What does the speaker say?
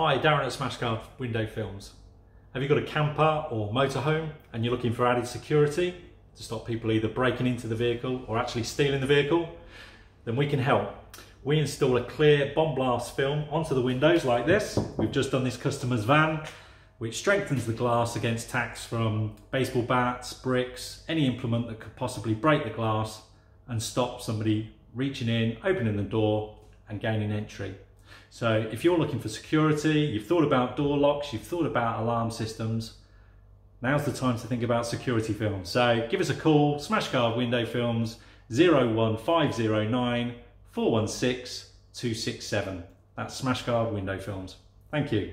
Hi, Darren at Smashgard Window Films. Have you got a camper or motorhome and you're looking for added security to stop people either breaking into the vehicle or actually stealing the vehicle? Then we can help. We install a clear bomb blast film onto the windows like this. We've just done this customer's van, which strengthens the glass against attacks from baseball bats, bricks, any implement that could possibly break the glass and stop somebody reaching in, opening the door and gaining entry. So if you're looking for security, you've thought about door locks, you've thought about alarm systems, now's the time to think about security films. So give us a call, Smashgard Window Films, 01509 416 267. That's Smashgard Window Films. Thank you.